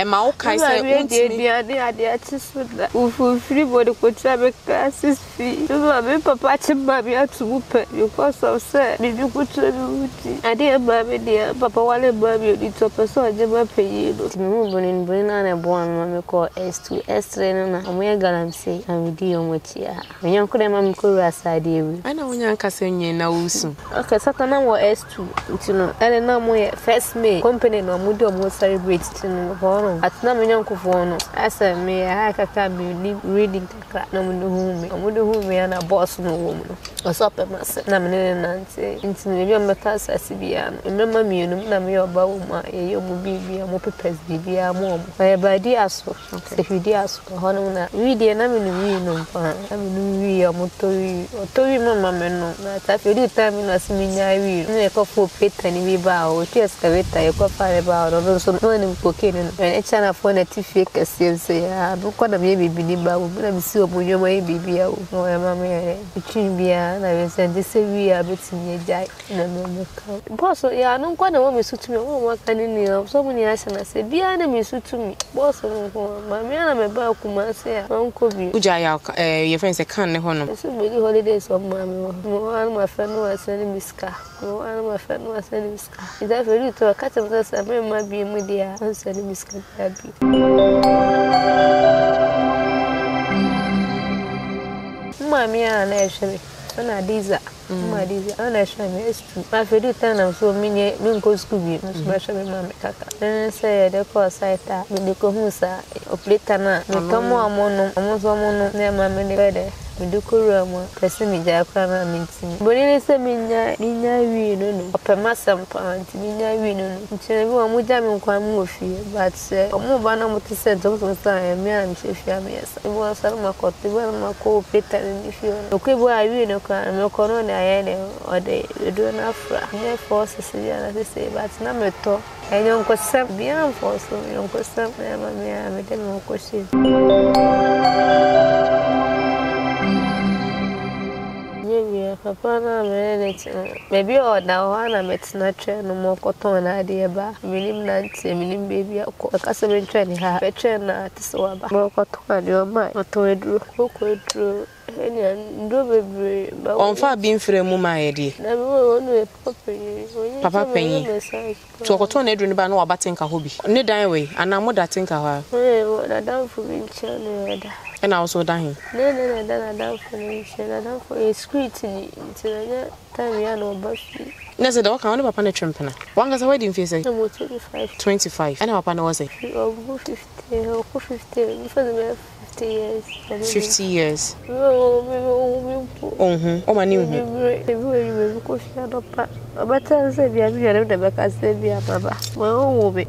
Emma Kaiser, at na mnyang kufono asa me ha kaka me reading kaka na mudu hume ana boss no womu no so pe mase na me nante intini bi o meka asase bia no mma mienu na me oba wo ma ye yo mu bibia mo papers bibia mo e ba di aso se hudi aso hono na wi de na me no wi no pa na me no wi ya mo to wi mama me no na ta fe di time no asiminya wi no e ko fo peta ni bi ba o ti escavator e ko fa re ba o no so no ni ko ke ni China for a fake as you say, I don't want to be biniba, but I'm so much away, baby. I would know my mammy between Bia and I will send this severe habits in your jack and a normal cow. Boss, I don't want to always suit me. Oh, what can you know? So many eyes and I say, Bia, me suit to me. Boss, my man, I'm about to say, Uncle, your friends, I can't honor. So many holidays of my one, my friend was sending me scar. No, my friend was sending me scar. Is that for you to a cat of this? I remember being with the answer sending me scar. Mammy, and I shall be on a diesel. My dear, and I shall be true. My favorite time of so many Minko's cubby, especially Mammy Kaka. Then I said, the poor sight, the Kohunsa, or Plitana, the Tomo Amono, almost Amono, near Mammy Vedder. Dukurama, Pessimija, Minting. But in a seminar, Nina Vino, Pama Sampant, Nina Vino, which everyone would have been quite movie, but Mobana would send those on time, and if you are yes, it was a Mako, the well Mako, Peter, and if you okay, boy, I will no can, no corona, or they do an afra, near force, as they say, but number two. I don't consent beyond force, I don't consent, never may I make no question. Papa na minute maybe or now na metna tren mo koton na de ba minim na ntie minim baby akọ so me tren ha be tren na tiso ba mo koton de o ma oto edru ko on fa bin fremu ma yedi na me onu e papa penyi to koton edru ni ba na wabatenka hobi ne dan we ana mo da tenka ha e o da dan fu bin chele da. And I also dying. No, down for me. Down for a squeeze until time we are no buffy. That's a dog, I want to trimper. One guy's wedding face. I 25. And our panel was a 50 for the 50 years. 50 years. Oh, my new. But I said, we are going to back as they be a papa. Well, the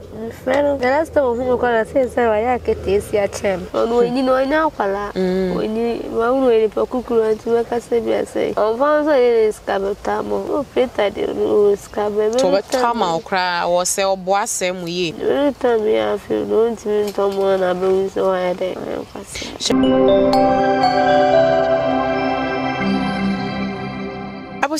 last time we got a sense of a yaket is your champ. Oh, we need no now, Pala. We need one way for cuckoo to work as they say. Oh, one is Cabotamo. Oh, Peter, you scabble. Tama cry or sell bois same way. You tell me if you don't mean someone I bring so I had.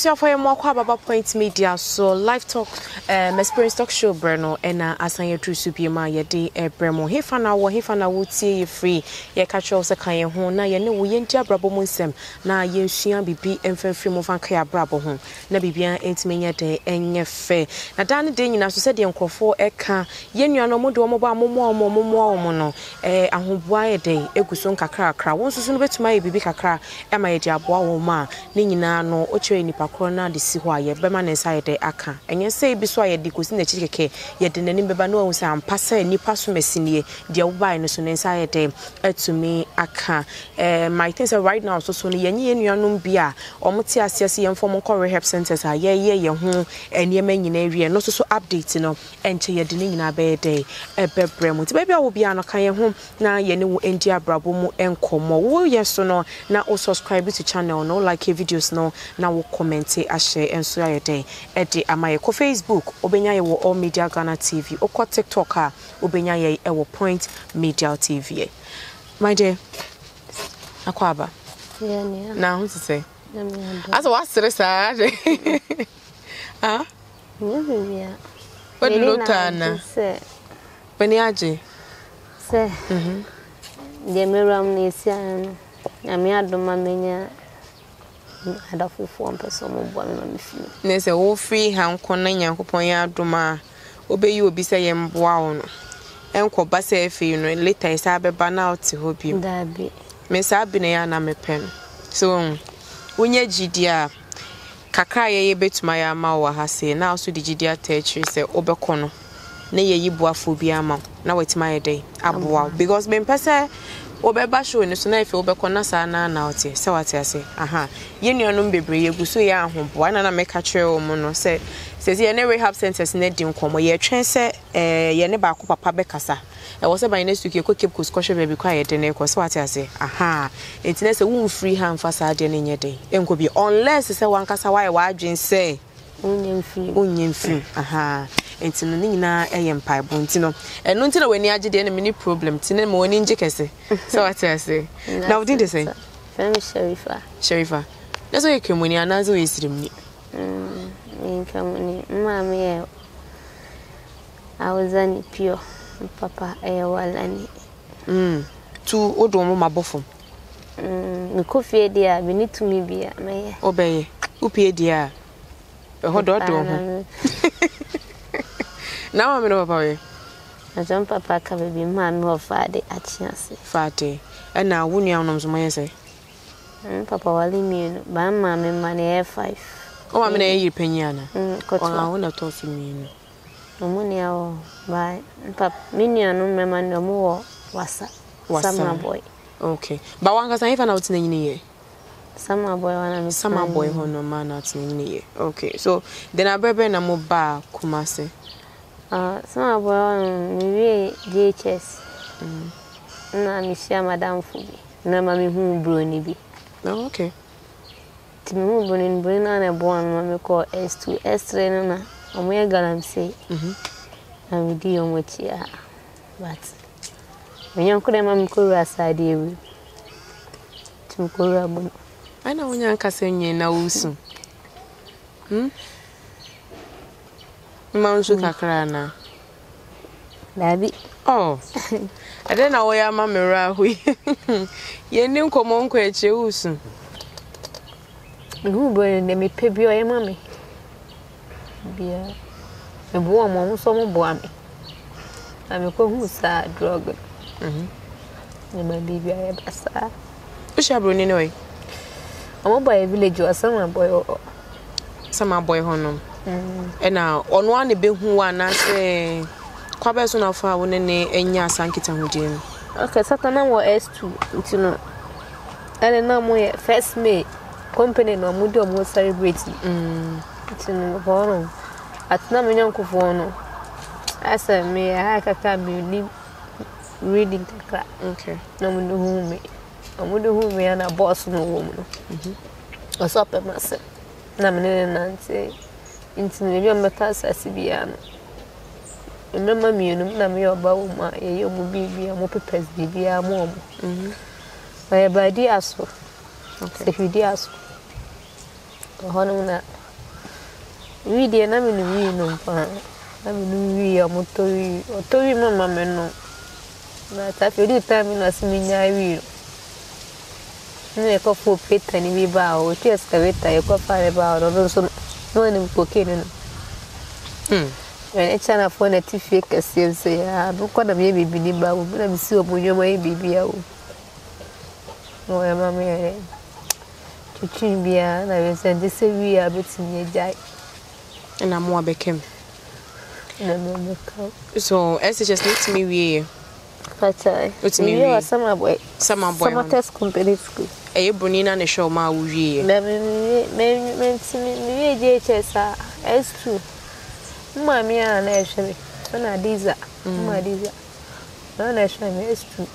For your more about Point Media, so live talk, experience talk show, Breno, and as I true Supima, your day, Bremo. He found out would see you free. Your catcher was a kind of home. Now you know we ain't your brabo monsem. Now you shan't be beat and free from Kaya brabo home. Nabibia ain't me your day, and your fair. Now, Danny Dane, you said the uncle for a car. Yen, you are no more do more mono. A home wire day, a good son kakra cra. Once you soon bet my baby kakra, and my dear boa ma, Nina no, or training. Corona, the Siwaya, Berman inside the Aka, and you say, beside the cousin, the chicken, yet the name Babano, and Passa, and you pass from a senior, the old by Nelson inside them, to me, Aka. My things are right now, so soon, Yanni and Yanum Bia, or Motia, Siasi, and former core rehab centers are your home, and your main area, and also so updating on, and to your dinner in a bed day, a bed bremont. Maybe I will be an Akaya home, now Yenu, India, Brabomo, and Como. Will yes or no, now or subscribe to channel, no like your videos, no, now comment, share, and so your day. Eddie Amaya ko Facebook, Obenya wo All Media Ghana TV, Oko TikToker, Obenya ye wo Point Media TV. My dear, Akwaba. Yeah. Now, what to say? As what's the sad? Huh? What do you say? Benyage. Se Jemiram Nisian, Amia Domamania, had a full form person of one of me. There's a whole free hand conning and Coponia Doma. Obey you, be say, and Brown. Uncle Basse, if you know, later is Abbey Banal to hope you. Miss Abinayana, my pen. So, when you're GDR. Kakaya ye bet my amawa has say now so the GDR teacher say Obercono. Nay ye boafobia ma. Now it's my day. Abwa because Ben Passa Oberbasho and the Sunday for Obercona Sana naughty. So what I say, aha. Yen your number brave, you go so young home. One and I make a trail mono said, says ye never have sentences net in comma. Ye transe ye never cook papa becassa. I was by next week you could keep Cuscosha baby quiet and echo. So what I say, aha. It's next a wound free hand for Saturday in your day. And could be unless it's a one cassaway, why Jane say onion free, aha. And to Nina, I am pie bontino. And not until when you are the enemy problem, Tina morning Jackassi. So what I say. Now, didn't they say? Family Sherifa. Sherifa. That's why you came when you are not so easy to me. Mammy, I was any pure, Papa, I was any. Two old woman, my buffum. Coffee, dear, we need to me be a may obey. Oopie, dear. A hot dog. Now I'm in over. I jump Papa can be man more Friday at chance. Friday. And now, wouldn't you know my essay? Papa will mean by mammy money five. Oh, I'm an air peniana. I will not talk to me. No money, oh, by Papa, Minia, no man, no more was summer boy. Okay. But one has I even out in the year. Summer boy, no man out in the year. Okay. So then I better no more bar, Kumasi. Some of them we DHS. No, I'm sure Madame Fubi. No, Mammy, who bruni be. No, okay. To move in bring on a born, Mammy call S2 S3, and we're going to say, and we deal with you. But when you could have Mammy Cora's idea with Timcora. I know when you're casting you now soon. Mount Sukakrana. Labby. Oh, I don't know where Mamma Rahui. You knew come on, quite you soon. Who burned them a pebby or a mummy? Beer. A warm one, some boami. I'm a cohoosa drug. You may be a bassa. We shall run away. I'm by a village or summer boy or summer boy honor. And now, on one a big one, I say, Quabber soon of our one and ya sank it on Jim. Okay, Saturday was S2, you know. And now, my first mate company no mood was celebrating. It's in the ballroom. At Namian Cofono. I said, may I can be reading the crack. Okay, no one who me. I would do who me and a boss no woman. I saw a master. Namin and say. Into the matters as Sibian. Remember me, no bow, my young baby, a more prepared baby, a mom. By dear so. If you dear so. Honor, we dear, I mean, we know. I mean, we are motori or Tory Mamma Menno. But after the time, I mean, I will. No, a couple of pit and we bow, which is the way I could find about or some. No one cocaine. When a channel for a tea fake a sale say, I don't call a baby beneath Babu, but I'm so good. You may be out. No, I'm a man. To chin beer, I will send this severe bits in your diet. And I'm more became. So, as it just needs me, we. But it's me, you are summer boy. Summer boy, summer test company school. A bonina and a show my way. DHS S2. Mammy and Ashley. On a diza. My diza. On Ashley S2.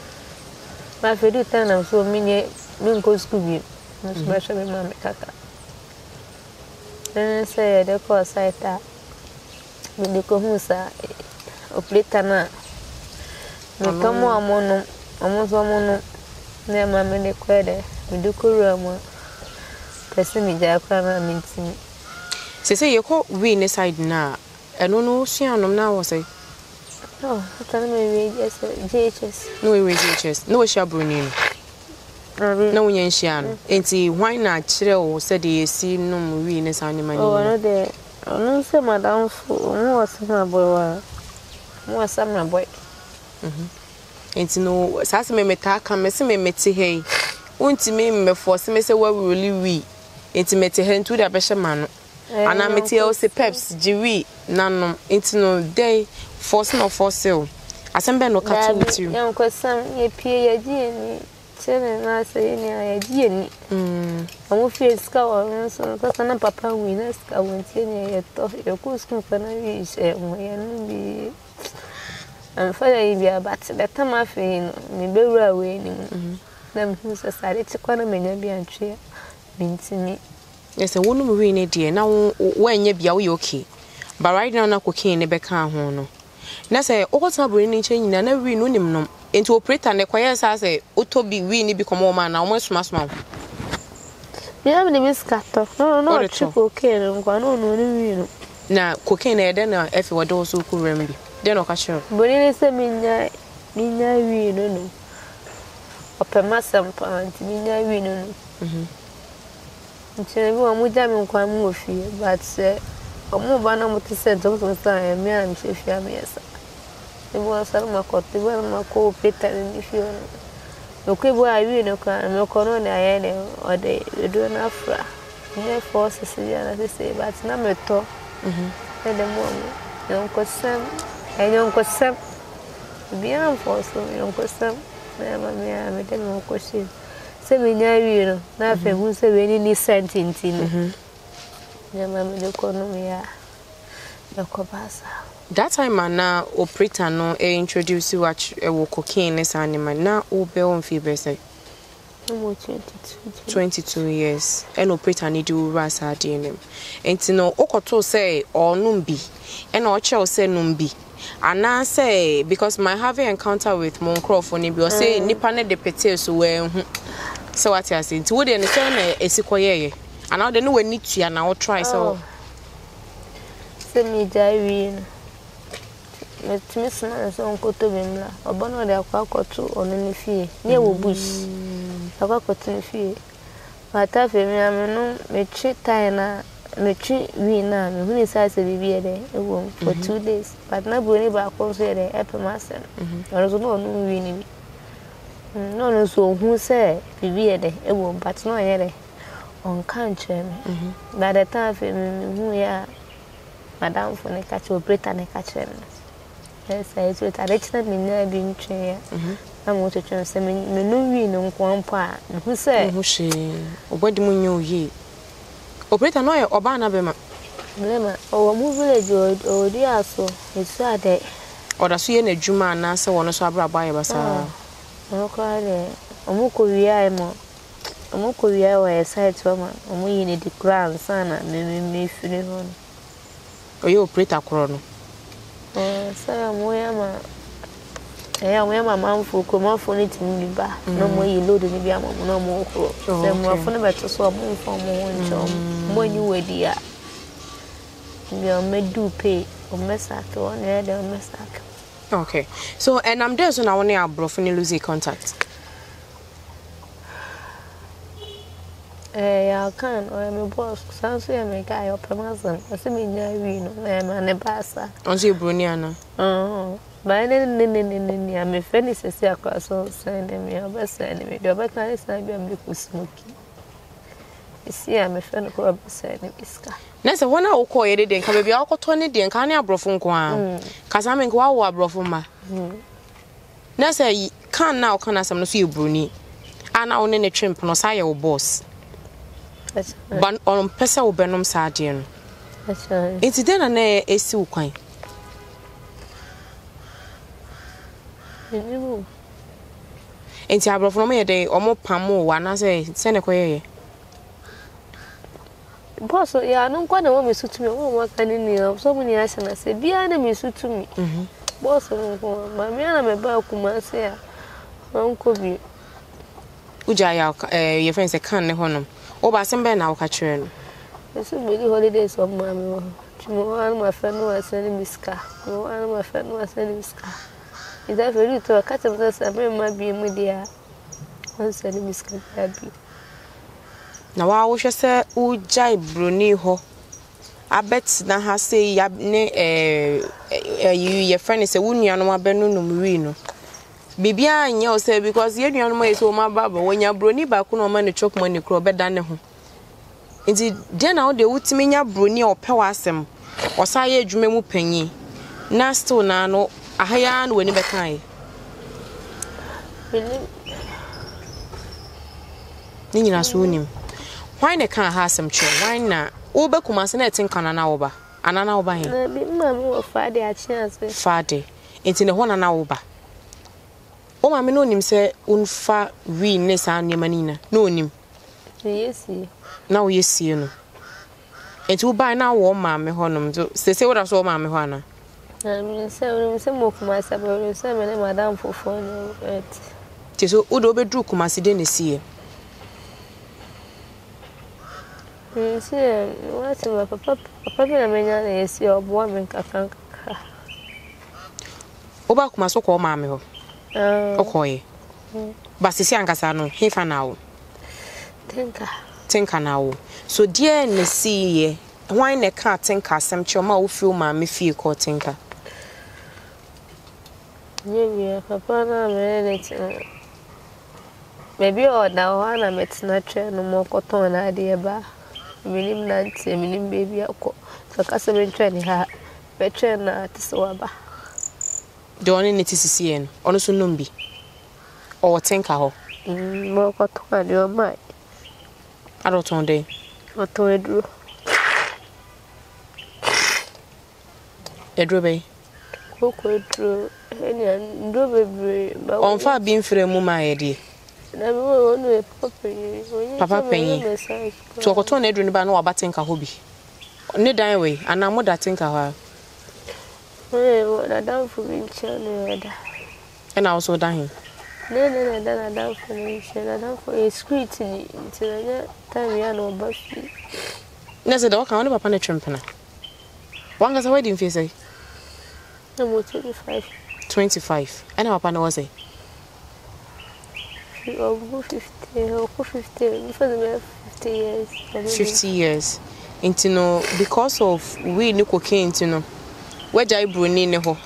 My favorite town of so many Minko school. No special with Mammy Kaka. Then I say the course I thought with the Kohusa of Litana. We come on almost a mono. Never mind the credit. We do Kurama. Pessimity, I cram meeting. Say, you call we in a side now. I don't know, she and now was a Oh, I can't remember JHS. No, we JHS. No, we shall bring in. No, we ain't shan. Ain't he? Why not? Chill, said he, see no movie in a sound in my name. Oh, no, there. I don't say, madam, no, what's my boy? What's my boy? Ain't no, Sassy may attack, and Messy may meet hey. Won't me before Semester where we really we. It's met her into the Besha man. And I met here also peps, Jewee, Nanum, it's no day, forcing or for sale. I send Ben or catch with you. Young question, a peer, dear, children, I say, dear. I will feel scour, so papa winners, I won't see your cooskin for no use, and be. And father, if you are but the time I feel, maybe we are waiting. Them who's a side, it's a corner, may be a tree. Yes, a woman will be dear. Now, when you be okay, but right now, no cocaine, a becca hono. Nasa, all submarine change, and every nunimum into a pretty and the quiet as a utobi winnie become more man, almost must mouth. You have any miss cat off, no, a trip cocaine, and one no. Now, cocaine, I don't know if you were those who could remedy. Then I'll catch her. But it is a midnight, we know. Or perhaps some pant, midnight, we know. Everyone would have been quite more fear, but said, or more banner to set those on time, me and she fear me. It was a macot, the well, my cold pit, and if you look where I read no car, no corner, or they do an afra. Therefore, Cecilia, as they say, but number two. And the moment, Uncle Sam, and Uncle Sam, beyond for so, Uncle Sam, never may I make them more questions. Seminary, nothing who said any sentence in the economy. That time, I now operator no introduce you at a cocaine as animal now, Obel and Fibers. 22 years, and operator need you ras her DNA. And to know Okoto say or Numbi, and our child say Numbi. And I say because my having encounter with Moncroft on it, you say Nipane de Peters were. So what I say, would understand a sequoia? And now they know we need to, and I'll try so. Send me diving with Miss Man's uncle to Bimla, or Bono de Aquacotu on any fee, near Bush, Aquacotu fee. But I feel no, me tree Tina, me tree Vina, me who is as a baby a woman for 2 days, but not going back over the upper master. I was no winning. No, no, so who say we be at a woman, but no, yet on country. By the time we are Madame for the catch or Britain, catch him. Yes, I swear, I reached that me never been chair. I want to transmit me no win on Quampa. Who say, who she, what do you know ye? Operator no, or Banabema. Lema, or a movie, or dear so, it's Saturday. Or the Siena Juma and answer one or Sabra by a sir. No cry, Omukuria were a side woman, and we need the crown, son, and me feel on. Oh, you operator crono. Oh, sir, I am my mom for come off on it in the bar. No more you load in the yam, no more crow. Then more fun about to swap more for more and chum. When you were dear, you are made do pay or mess at one head or mess at. Okay, so and I'm there so now only our brofini lose contact. I can or I'm a boss, sounds like a guy or Pamasan, or some in your win, and a bassa. On your Bruniana. Oh, by then, I'm a friend is a circle, so send me a best enemy. The back is not being smoky. You see, I'm a friend of Robert Sandy Bisca. Nessa, 1 hour quiet, and can be alcohol 20 and can't brofum quam. Casamin guava brofuma. Nessa, you can now can as I'm not you, Bruni. And I own any trimp, no sire or boss. But on Pessa or Benham Sardian. It's then an air is so quaint. It's a brofum a day or more pamo, one as a Seneca. Boss, I don't quite know me suit to me. Oh, what I didn't so many eyes, and I said, be enemy suit to me. Boss, my man, I'm about to say, Uncle B. Ujaya, your friends, I can't honor. Oh, but some men now catch you. It's a really holidays of my Now I wish I said, "Oh, Jai Bruniho." I bet now I say, your friend is a woman, and my benu no merino. Baby, I know, say because you know my is my baba when your brony back on man the chalk money club better than him. Indeed, then out the wood mean your brony or powasem or say, you may move penny. Now still, now I hire when you become. Nina swooning. Why ne can't have some chill? Why not? Oba Kumasana think on an hour, and an hour him. Friday, I chance Friday. It's in a 1 hour. Oh, my known him, sir, unfa we ness and manina. Known him. Yes, now you see him. It will buy now, oh, mammy, honum, say what I saw, mammy, Hana. I mean, seven, some of my suburb, seven, madame for phone. Tis Udo bedrew Kumasidin see. Monsieur, what's my papa? Papa, I mean, is your woman, Kakanka. Obaku must call Mammy. Okay. But Sisiankasano, he found out. Tinker now. So, dear, and see ye. Why in a car tinker, some choma will feel mammy feel called tinker. Maybe, Papa, maybe all now, I'm it's not no more cotton idea bar. Minim Nancy, minim baby, so Cassaman training her, veteran artist over. Donning it is seen, also Numbi or Tinker. More cotton, your mind. I don't on day. What to a drew? A drube. Who could drew any drube? On far being for a moment, my idea. Papa Penny, so what on Edwin Bano about Tinker Hobby? No dying way, and I'm what I think I have. And I also dying. Then I done for me, I done for a squeeze until the time we are no buffy. There's a dog on upon a trampoline. One has a wedding face, eh? Number 25. 25, and our panel was eh? Or go 50 or go 50 before the 50 years. 50 years. Into no because of we no cocaine to no. Where Jai Bruni neho.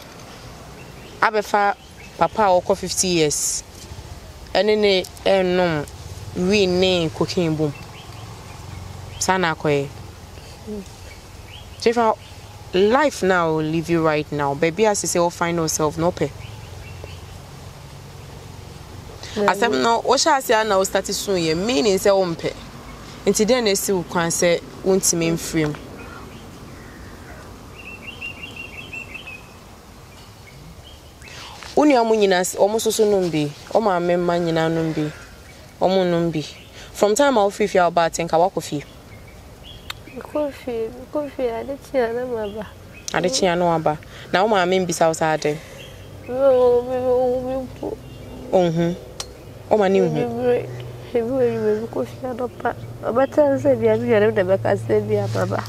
I prefer Papa or go 50 years. And then no we ne cocaine boom. Sana koe. Jeffra life now leave you right now. Baby as you say all find yourself no pay. As I'm now, Osha say now started soon, ye meaning say ompe. Until then, they still can say, won't mean frame. Unia muninas almost so numbi, or my manina numbi, or numbi. From time I'll feel your bat and kawak of you. Coffee, I did see another. I did see another. Now my men be south at it. Oh, my new break. He will go shut up. But I said, we are the back as they are, Baba.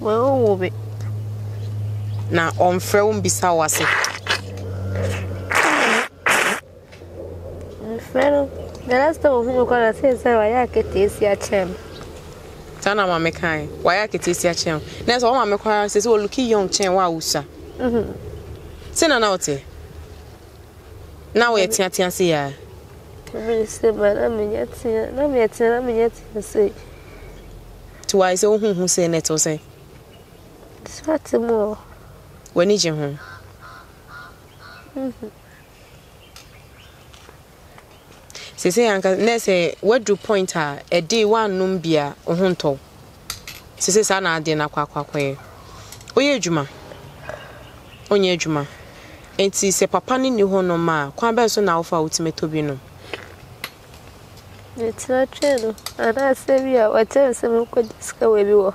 Well, we now on Frown Bissawasi. The last of whom you can say, Wayaki is your champ. Tana, my kind, Wayaki is your champ. That's all my requires is all looking young champ. Wausa. Send an out here. Now we are Tiantian see ya. I'm yet to say. Twice, oh, who say net or say? That's more. When is your home? Say, Uncle Nessie, what do point her a day one numbia or hunto? Say, Sana dinner quack. Oye Juma. Enti se papa ni hono ma kwamba so na ofa ultimate bi no etwa chelo ana sevia wacha se mko diska webiwo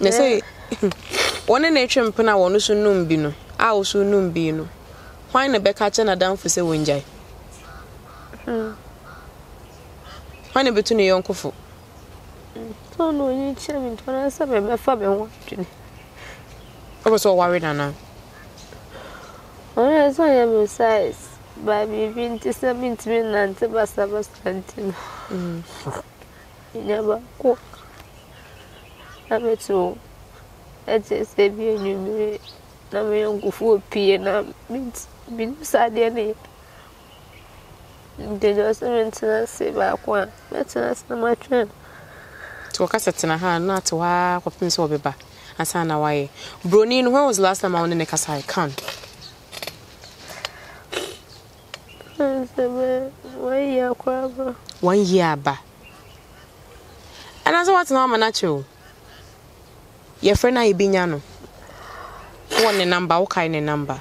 na sei one na etwe mpena wono so numbi no a wo so numbi no hwan na beka che na danfo se wonjai Why not between your uncle for? No, no, you tell me to answer my father. I was so worried, Anna. I saw your size, but we've been to some intimate and Sebastopol Stanton. You never cook. I'm at all. I just say, be a new minute. Now, my uncle for pee and I means been beside their name. They just went to say back one. That's my friend. To a cassette in a hand, not to walk up and so be back. And San Hawaii. Bronin, when was last time I was in a castle? I can't. One year, ba. And that's what's now my natural. Your friend, I be yano. One number, what kind of number?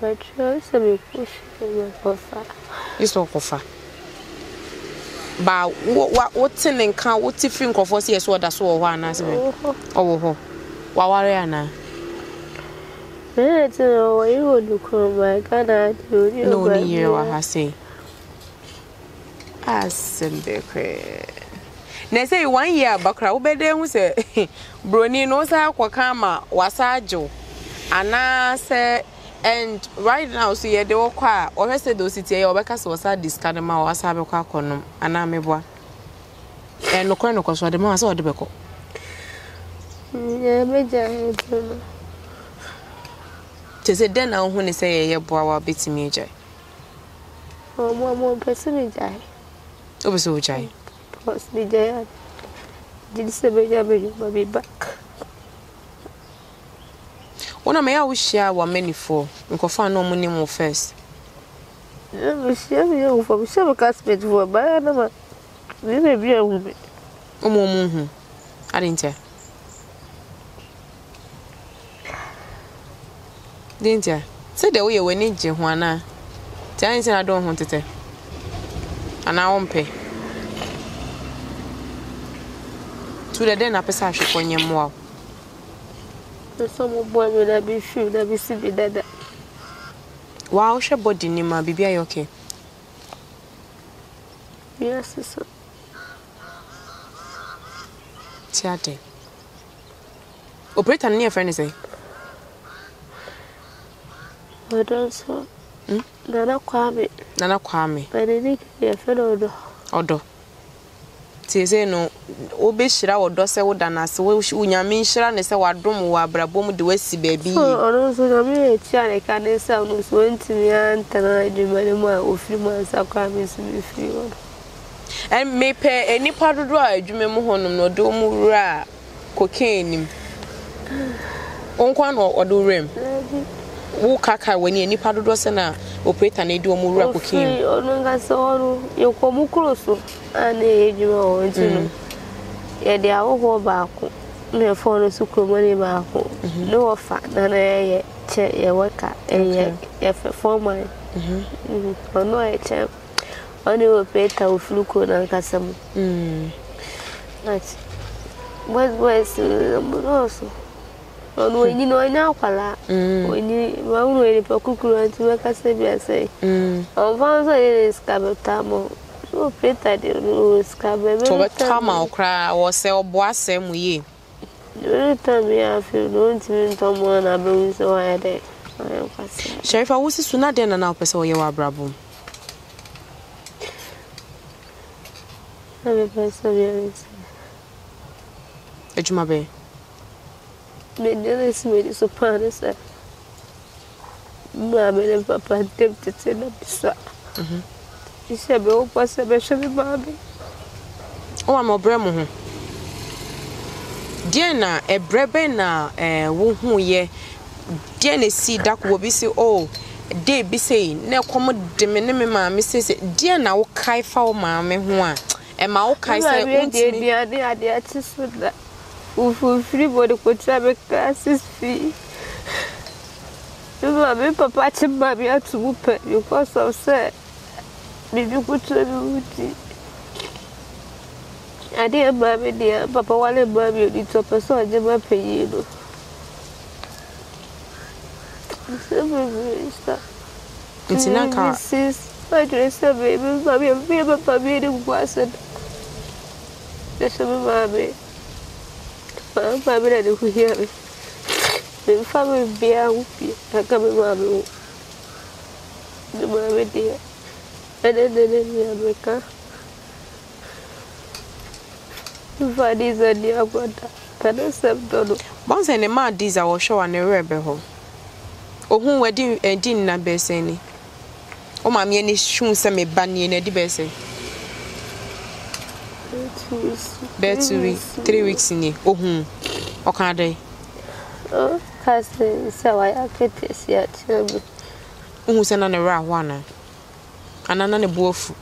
My choice will be pushing for far. It's all for far. But what's in and can't what you think of us here? So that's all one as well. Oh, Wawariana. I don't know why you would look on my God. No, you are saying. I simply cry. They say 1 year, but crowd bed them say, Brony knows how Kwakama was Ajo. And I said, and right now, so you do quite or rest of those city or because was a discardama or Saboka conum, and I'm a boy. And no chronicles for the mass or the beco. To say, then I'll only say a boy will beat me. Oh, one more person, I was so giant. Possibly, I did say, I'll be back. One of my wish I were many for, and could find no money more first. I wish I were for several classmates who were by another. We may be a woman. Oh, Moon, I didn't tell. Didn't you? Said the way you were needing Juana. Tell me, I don't want it. And I won't pay. To the den, I pass a ship on your mouth. Some boy will I be sure that we see me that. Wow, she body nima, baby, are you okay? Yes, sir. Tiate. Operator near friend is a. I don't so. Nana Kwame. But I think you're a fellow. Odo. No, Obi Shira or Dossa would dance as well. She would mean Shira and say, what room or Brabom do see, baby. Oh, so I can't went to me and I do many more of 3 months. I'll come with you. And may pay any part of dry, Jimmy Mohonum, no domo ra, cocaine. Unquan or do rim. Walk caca when any part of Dossana operate and a domo ra cocaine. Oh, no, that's all. You come close. And you are into yet they are all back. No phone is so many back. No fact, none a check your worker and yet for mine. Or no, I check. Only a pet of Fluco and Cassam. That's what was also. On when you know now, Pala, when you run away for cuckoo and to make us say, on Vansa is Cabotamo. So Peter was coming. To what time I'll cry or sell bois same way. The time we have you don't even come on a broom so I did. Sheriff, I was sooner than an hour, so you are bravo. I'm a person here. Edgemabe. The dearest maid is upon us. Mamma and Papa attempted to send up, sir. Isabel was a best of the baby. Oh, I'm a bremo. Diana, a brebena, a woo, ye. Diana, see, duck will be so old. They be saying, no, come with the minimum, missus. Diana, O Kai for mammy, one. And my old Kai said, dear, the artist with that. Who free body could have a classes fee. You mammy, papa, and baby, I to whoop it, you cause of set. Bibi kuturuti. Adi amami dia papa wale mami yodi topa so aje ma peyino. Nsinaka. I oh, my many shoes and me bunny and Eddie Bessie. 3 weeks in it. Oh, whom? Or can they? Oh, cousin, so I have this yet. Who's another round one? And another wolf.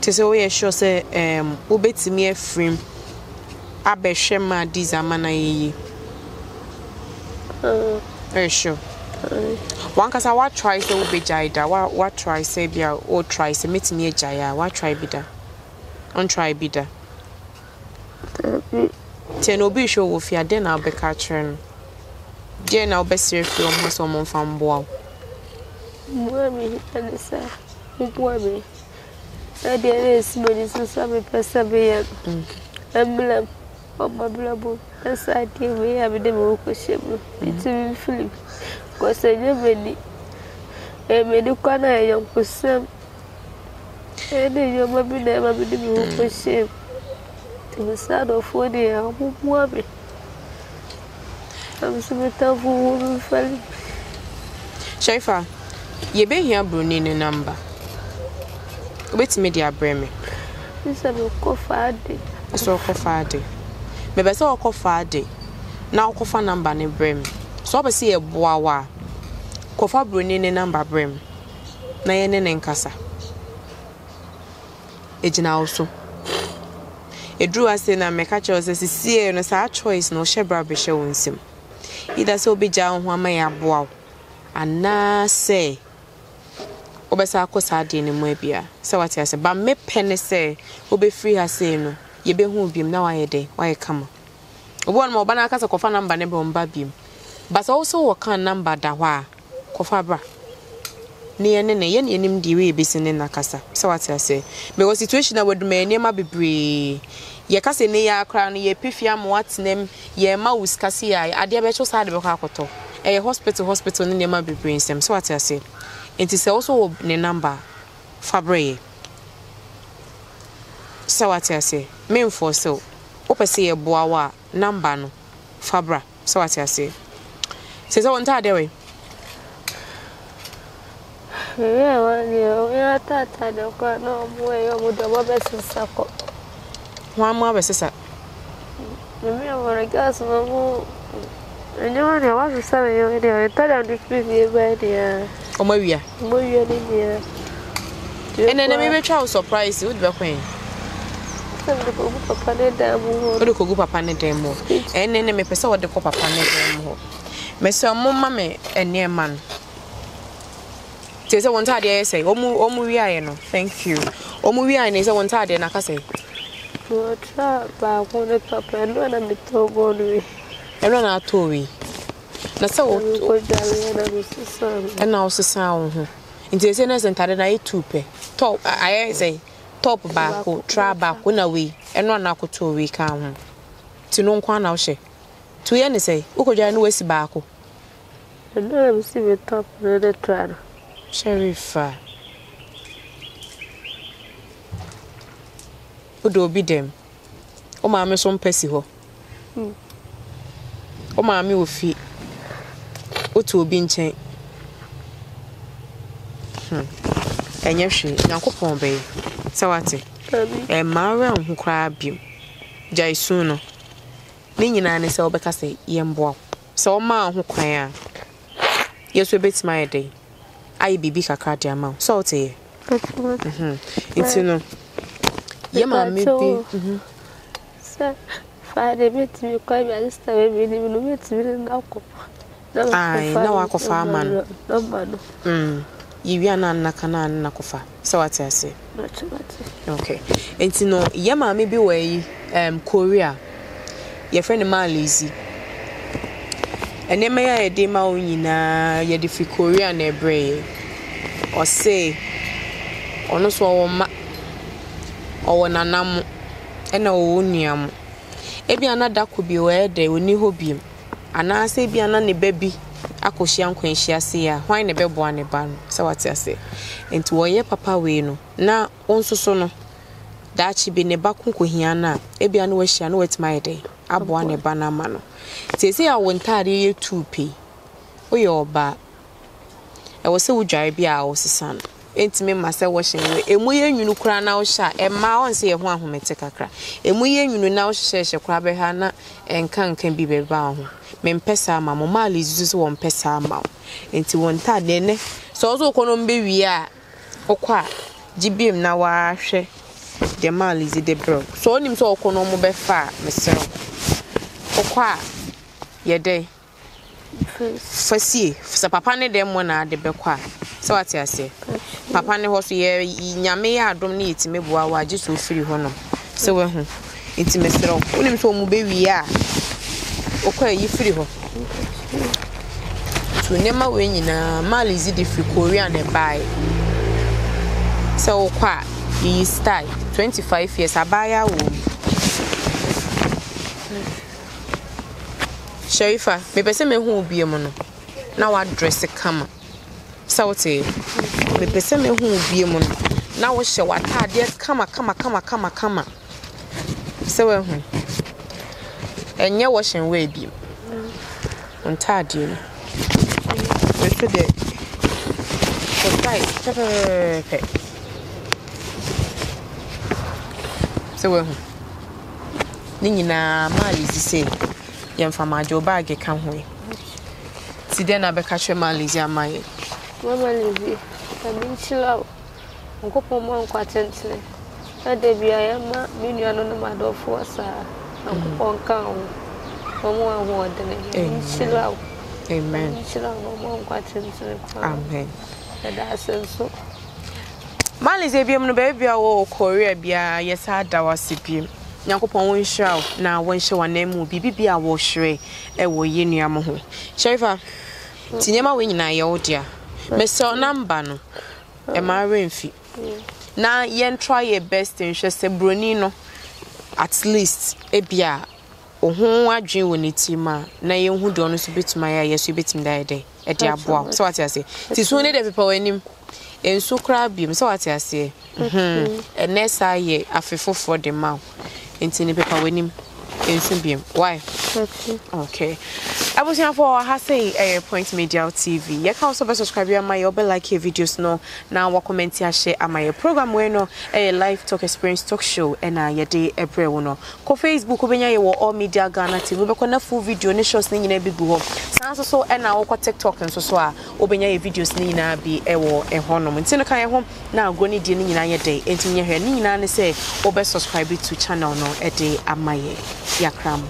Tis away a sure say, obeyed me a frame. I bet Shema these are manai. Sure. One cause I what try to be Jida, what try say be or try submit me a Jaya, what try be da? On try be da. Ten will be sure with ya, then I'll be catching. Then I'll be safe from someone from Bow. Worry, and sir, it worry. I dare is medicine, some persevere. Emblem of my blubber. As I did, we have the book of Shibu. It's a film. Because I never need a medicana young for some. And then you might be never be the book of Shib. To the side of 40, I won't worry. I'm so thankful woman fell. Shaifa, you've been here, Brunin, a number. Wait, media breme. This is a coffee. It's a coffee. Maybe so coffee day. Now coffee number ne brim. So I see a boa. Coffee brunine number brim. Nayan and Cassa. Ejina also. A drew us in and make a choice as a sea and as our choice no shebra be showing him. Either so be down one may a boa. And na say Obesa Cosadi in Mabia. So what I say, but me penny say, will be free her saying. Ye be who beam now I day, why come? One more banana cast a coffin number never on babim. But also a can number da wa, coffabra. Near Nenny, any name de way be seen in Nakasa. So what I say, because situation I would may never be bree. Ye cast a near crown, ye pifiam, what's name, ye mouse cassia, I dear better side of Hakoto. A hospital, never be brings them. So what I say, it is also a number Fabre. So what I say, mean for so. Opa see a boa, number no, Fabra. So what I say. Says I want to do it. Yeah, one year, we are tired of going on way over the Wabbers and Sako. One more sister. The mere one regards no more. And you want to watch the summer, you know, and tell them to speak the idea. Oh, Maria, Maria, Lydia. And then I may try to surprise you with the queen. Odo kogu papa ne dem ho ene ne me pese wo de ko papa ne dem ho me so mo ma me ene man te se won ta de say omu wi aye no thank you omu wi aye ne se won ta de na ka say wo tra ba ko ne papa no na me to go ni e no na to wi na se wo ko da wi na me so ene na wo so sa wo ho nti se na se ntare na e tupe to aye say top back, try back, one away, and run out to a week. To no one now, she. To any say, Ukojan was tobacco. I don't see the top of the trial. Sheriff, Udo be them. Oh, mamma, some pessiho. Oh, mammy will feed. Uto be in chain. And yes, she, Uncle Pombay. Sawati. A maroon who crab you. Jai sooner. Ninian and so because a young boy. So, ma who cry. Yes, we bet my day. I be big a card, your mouth. Salty. It's no. Yamma, maybe. Sir, Friday met me, cry my sister, we didn't meet me in alcohol. I know I could farm man. No man. Yiana Nakana Nakofa. So what I say. Okay. And you know, Yama may be way Korea. Your friend Malizi. And then I had them out in a difficult and a brave or say, or no so or an anam and a unium. Ebi another could be where they will need hobby. And I say, be another baby. I could she uncle and she say, why never born a ban? So what I say, and to where papa we know now also sono that she be never could hear now. Ebi another she know it's my day. I born a banana. They say I won't carry 2p. Oh, your bad. I was so drive out, son. Ain't me myself washing away. A million you cry now, sha, and my own say one who may take a cry. A million you now shares a crabby hana and can be bound. Men pesa, mamma, Molly is just one pesa mouth. Ain't one tad, then. So also, Columbia, we are. Oh, quack. Jibim now, I share. The Molly is the brook. So on him so Columbia be far, Mr. Oh, quack. Your day. For see, for papa, ne them one are the bequa. So what I say. Papa ne hosu ye nyamea adom ne yetime boa wa je so firi hono se we hu intime sero unim so mu be wi a okwa yi firi ho so nema we nyina mali zi de firi korea na bai se okwa yi style 25 years abaya wo Sherifa me pese me hu obi emu no na wa dress kama sauti me pese me hu obi emu na wo hye watade kama se we hu enye wo hye we bi ontade ni se de otai se we hu ni nyina mali zise yemfa majo bag ka ho ti de na be ka hwe mali zia mai Mama Lizzie, I've been chill out. I'm going to go to I to Amen. Amen. Amen. Nyankopon won hyaw na won hye wanamu bibibia wo hwere e wo yenuam ho. Sherifa, tinyama we nyina ye odia. Mr. Number no e ma renfi na yen try your best in hwese broni no at least e bia ohun adwen woni tima na yen hu do no so betima ya yeso betim da ide e dia boa so what you say ti so ne de people enim enso kra biem so what you say and next year afefo for the mouth enti ne people enim enso biem why okay I was here for her say Point Media TV. You can also subscribe to my like your videos no now comment here share my program where no a live talk experience talk show and your day every one no ko Facebook obenya you all media Ghana TV be kona full video ne shows ni nyina bi go sanso so and now ko TikTok nso so a obenya your videos ni nyina bi e wo e hono nti no kan e ho na go ni die ni nyina ye day enti nyehwe ni nyina ne say obey subscribe to channel no e day amaye yakram